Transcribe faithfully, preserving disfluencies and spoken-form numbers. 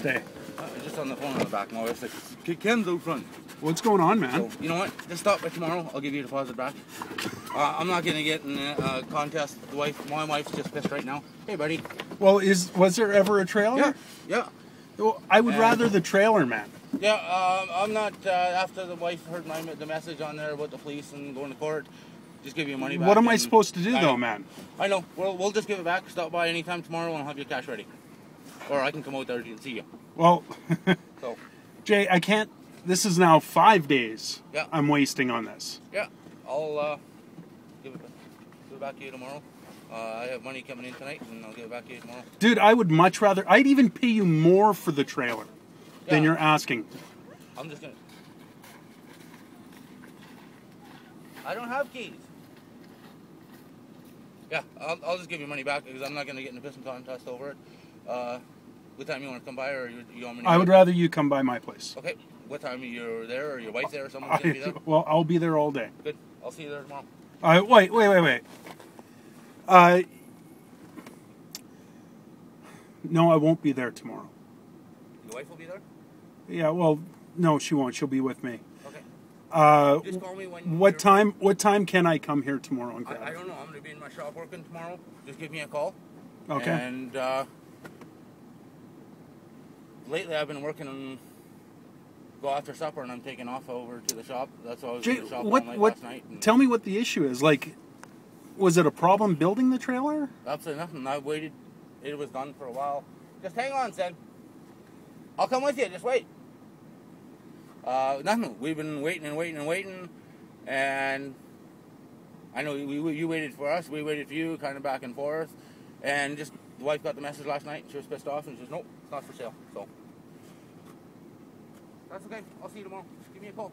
stay? Uh, just on the phone in the back. My wife's like, Ken's out front. What's going on, man? So, you know what? Just stop by tomorrow. I'll give you a deposit back. Uh, I'm not going to get in a uh, contest with the wife. My wife's just pissed right now. Hey, buddy. Well, is was there ever a trailer? Yeah. Yeah. Well, I would and, rather the trailer, man. Yeah, um, I'm not, uh, after the wife heard my the message on there about the police and going to court, just give you money back. What am I supposed to do, I, though, man? I know. We'll, we'll just give it back. Stop by anytime tomorrow and I'll have your cash ready. Or I can come out there and see you. Well, so. Jay, I can't. This is now five days yeah. I'm wasting on this. Yeah, I'll uh, give, it, give it back to you tomorrow. Uh, I have money coming in tonight and I'll give it back to you tomorrow. Dude, I would much rather. I'd even pay you more for the trailer. Yeah. Then you're asking. I'm just gonna. I don't have keys. Yeah, I'll, I'll just give you money back because I'm not gonna get in a pissing contest over it. Uh, what time you want to come by, or you, you want me? To I would go? rather you come by my place. Okay. What time you're there, or your wife's there, or someone's gonna be there? Well, I'll be there all day. Good. I'll see you there tomorrow. Uh, wait, wait, wait, wait. Uh, no, I won't be there tomorrow. Your wife will be there? Yeah, well, no, she won't. She'll be with me. Okay. Uh, Just call me when what time? What time can I come here tomorrow and grab? I, I don't know. I'm gonna be in my shop working tomorrow. Just give me a call. Okay. And uh, lately, I've been working on go after supper, and I'm taking off over to the shop. That's why I was Jay, in the shop what, all night what, last night. And tell me what the issue is. Like, was it a problem building the trailer? Absolutely nothing. I waited. It was done for a while. Just hang on, Sid. I'll come with you, just wait. Uh, nothing, we've been waiting and waiting and waiting, and I know we, we, you waited for us, we waited for you, kind of back and forth, and just, the wife got the message last night, and she was pissed off, and she says, nope, it's not for sale, so. That's okay, I'll see you tomorrow, give me a call.